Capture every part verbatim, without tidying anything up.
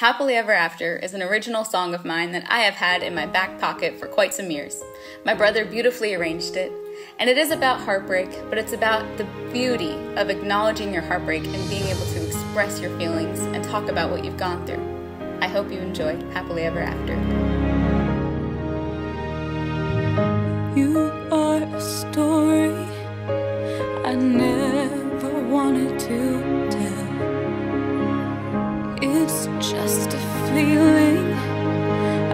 Happily Ever After is an original song of mine that I have had in my back pocket for quite some years. My brother beautifully arranged it, and it is about heartbreak, but it's about the beauty of acknowledging your heartbreak and being able to express your feelings and talk about what you've gone through. I hope you enjoy Happily Ever After. You are a story I never wanted to tell. It's just a feeling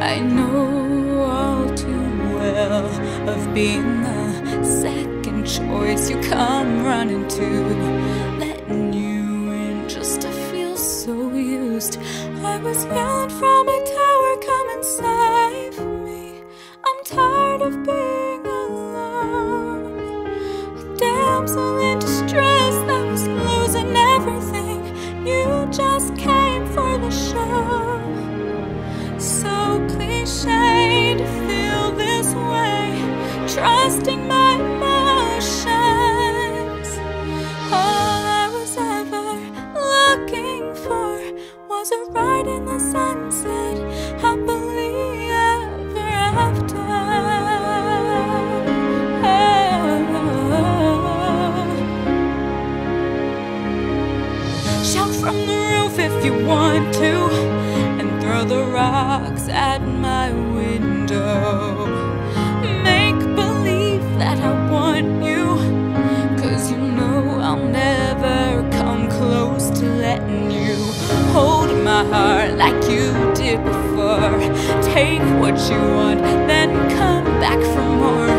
I know all too well, of being the second choice you come running to, letting you in just to feel so used. I was yelled from a tower, come and save me, I'm tired of being alone. A damsel in distress that was losing everything, you just came for the show. So cliche to feel this way, trusting my emotions. All I was ever looking for was a ride in the sunset, happily ever after. Oh. Shout from the roof if you want to, and throw the rocks at my window. Make believe that I want you, 'cause you know I'll never come close to letting you hold my heart like you did before. Take what you want, then come back for more.